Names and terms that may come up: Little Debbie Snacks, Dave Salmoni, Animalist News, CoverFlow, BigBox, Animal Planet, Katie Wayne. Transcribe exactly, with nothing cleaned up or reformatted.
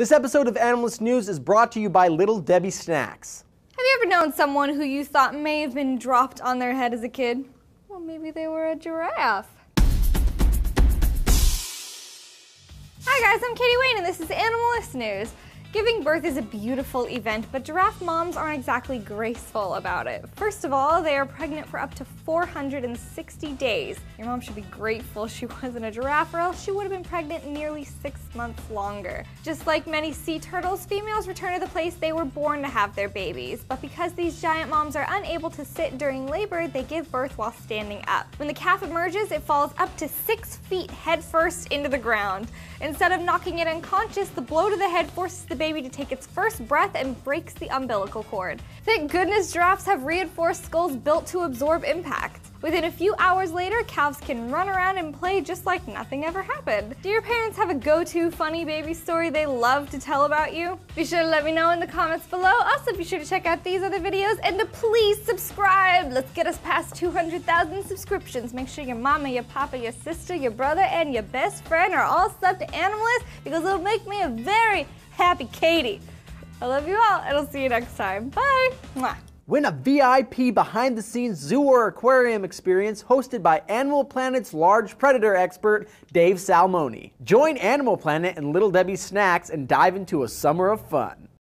This episode of Animalist News is brought to you by Little Debbie Snacks. Have you ever known someone who you thought may have been dropped on their head as a kid? Well, maybe they were a giraffe. Hi guys, I'm Katie Wayne and this is Animalist News. Giving birth is a beautiful event, but giraffe moms aren't exactly graceful about it. First of all, they are pregnant for up to four hundred sixty days. Your mom should be grateful she wasn't a giraffe, or else she would have been pregnant nearly six months longer. Just like many sea turtles, females return to the place they were born to have their babies. But because these giant moms are unable to sit during labor, they give birth while standing up. When the calf emerges, it falls up to six feet headfirst into the ground. Instead of knocking it unconscious, the blow to the head forces the baby to take its first breath and breaks the umbilical cord. Thank goodness giraffes have reinforced skulls built to absorb impact. Within a few hours later, calves can run around and play just like nothing ever happened. Do your parents have a go-to funny baby story they love to tell about you? Be sure to let me know in the comments below. Also, be sure to check out these other videos and to please subscribe. Let's get us past two hundred thousand subscriptions. Make sure your mama, your papa, your sister, your brother, and your best friend are all subbed to Animalist, because it'll make me a very happy Katie. I love you all, and I'll see you next time. Bye! Mwah. Win a V I P behind-the-scenes zoo or aquarium experience hosted by Animal Planet's large predator expert, Dave Salmoni. Join Animal Planet and Little Debbie Snacks and dive into a summer of fun.